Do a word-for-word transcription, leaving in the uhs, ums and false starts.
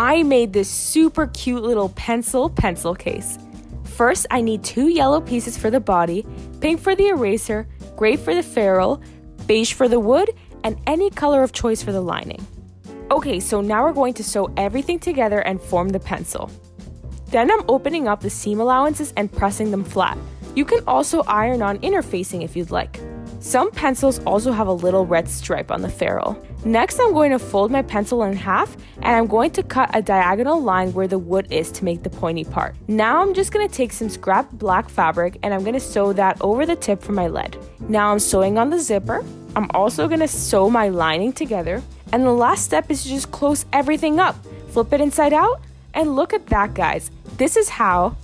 I made this super cute little pencil pencil case. First, I need two yellow pieces for the body, pink for the eraser, gray for the ferrule, beige for the wood, and any color of choice for the lining. Okay, so now we're going to sew everything together and form the pencil. Then I'm opening up the seam allowances and pressing them flat. You can also iron on interfacing if you'd like. Some pencils also have a little red stripe on the ferrule. Next, I'm going to fold my pencil in half, and I'm going to cut a diagonal line where the wood is to make the pointy part. Now I'm just going to take some scrap black fabric, and I'm going to sew that over the tip for my lead. Now I'm sewing on the zipper. I'm also going to sew my lining together. And the last step is to just close everything up. Flip it inside out, and look at that, guys. This is how